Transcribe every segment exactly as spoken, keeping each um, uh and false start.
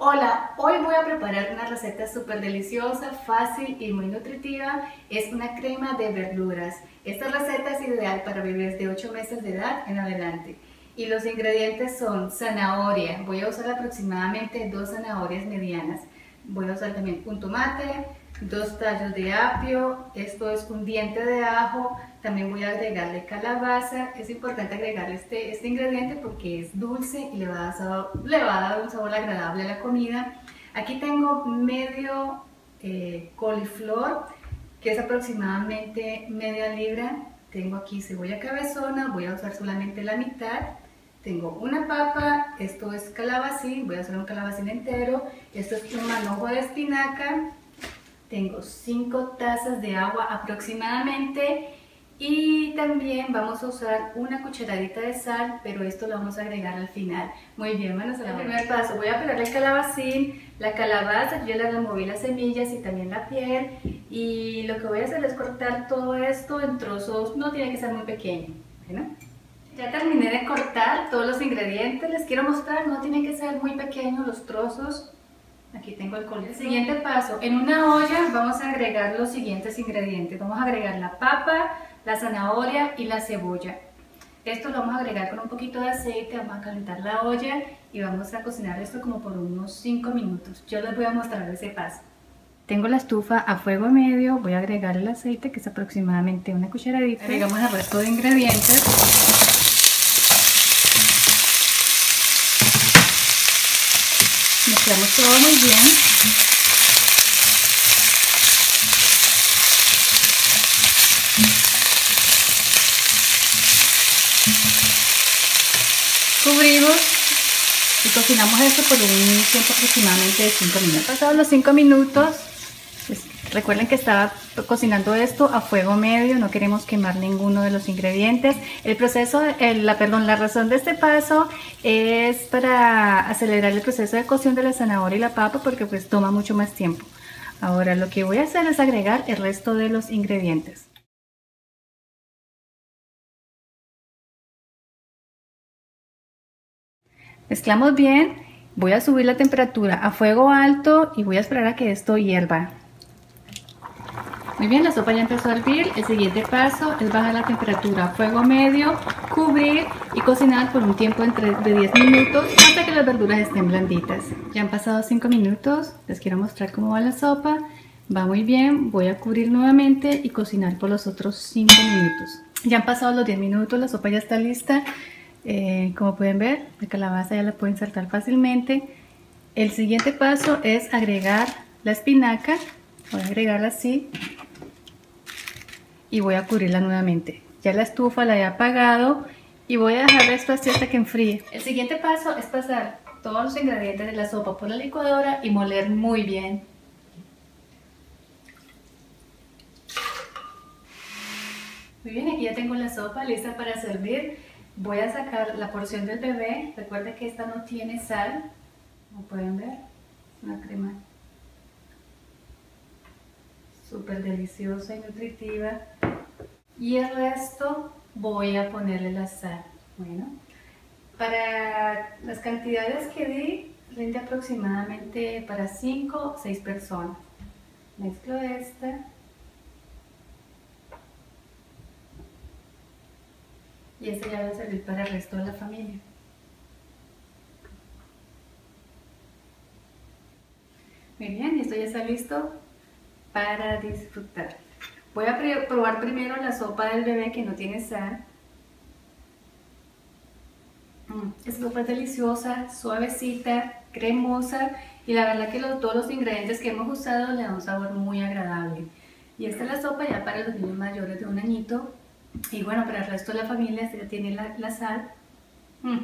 Hola, hoy voy a preparar una receta súper deliciosa, fácil y muy nutritiva. Es una crema de verduras. Esta receta es ideal para bebés de ocho meses de edad en adelante. Y los ingredientes son zanahoria. Voy a usar aproximadamente dos zanahorias medianas. Voy a usar también un tomate, dos tallos de apio, esto es un diente de ajo. También voy a agregarle calabaza. Es importante agregarle este, este ingrediente porque es dulce y le va, a sabor, le va a dar un sabor agradable a la comida. Aquí tengo medio eh, coliflor, que es aproximadamente media libra. Tengo aquí cebolla cabezona, voy a usar solamente la mitad. Tengo una papa, esto es calabacín, voy a usar un calabacín entero. Esto es un manojo de espinaca. Tengo cinco tazas de agua aproximadamente. Y también vamos a usar una cucharadita de sal, pero esto lo vamos a agregar al final. Muy bien, vamos al primer paso. Voy a pelar el calabacín, la calabaza, yo le removí las semillas y también la piel. Y lo que voy a hacer es cortar todo esto en trozos, no tiene que ser muy pequeño. Bueno, ya terminé de cortar todos los ingredientes, les quiero mostrar, no tiene que ser muy pequeños los trozos. Aquí tengo el coliflor. Siguiente paso, en una olla vamos a agregar los siguientes ingredientes. Vamos a agregar la papa, la zanahoria y la cebolla. Esto lo vamos a agregar con un poquito de aceite, vamos a calentar la olla y vamos a cocinar esto como por unos cinco minutos. Yo les voy a mostrar ese paso. Tengo la estufa a fuego medio, voy a agregar el aceite que es aproximadamente una cucharadita. Agregamos el resto de ingredientes. Mezclamos todo muy bien. Cubrimos y cocinamos esto por un tiempo aproximadamente de cinco minutos. Pasados los cinco minutos, pues recuerden que estaba cocinando esto a fuego medio, no queremos quemar ninguno de los ingredientes. El proceso, el, la, perdón, la razón de este paso es para acelerar el proceso de cocción de la zanahoria y la papa porque pues toma mucho más tiempo. Ahora lo que voy a hacer es agregar el resto de los ingredientes. Mezclamos bien, voy a subir la temperatura a fuego alto y voy a esperar a que esto hierva. Muy bien, la sopa ya empezó a hervir. El siguiente paso es bajar la temperatura a fuego medio, cubrir y cocinar por un tiempo de diez minutos hasta que las verduras estén blanditas. Ya han pasado cinco minutos, les quiero mostrar cómo va la sopa. Va muy bien, voy a cubrir nuevamente y cocinar por los otros cinco minutos. Ya han pasado los diez minutos, la sopa ya está lista. Eh, como pueden ver, la calabaza ya la pueden saltar fácilmente. El siguiente paso es agregar la espinaca. Voy a agregarla así. Y voy a cubrirla nuevamente. Ya la estufa la he apagado y voy a dejar esto así hasta que enfríe. El siguiente paso es pasar todos los ingredientes de la sopa por la licuadora y moler muy bien. Muy bien, aquí ya tengo la sopa lista para servir. Voy a sacar la porción del bebé. Recuerda que esta no tiene sal, como pueden ver, es una crema súper deliciosa y nutritiva. Y el resto voy a ponerle la sal. Bueno, para las cantidades que di, rinde aproximadamente para cinco o seis personas. Mezclo esta. Y esta ya va a servir para el resto de la familia. Muy bien, esto ya está listo para disfrutar. Voy a probar primero la sopa del bebé que no tiene sal. Mm, es súper deliciosa, suavecita, cremosa y la verdad que los, todos los ingredientes que hemos usado le dan un sabor muy agradable. Y esta es la sopa ya para los niños mayores de un añito y bueno, para el resto de la familia esta ya tiene la, la sal. Mm,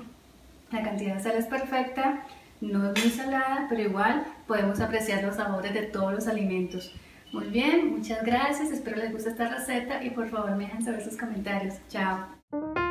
la cantidad de sal es perfecta, no es muy salada, pero igual podemos apreciar los sabores de todos los alimentos. Muy bien, muchas gracias, espero les guste esta receta y por favor me dejan saber sus comentarios. Chao.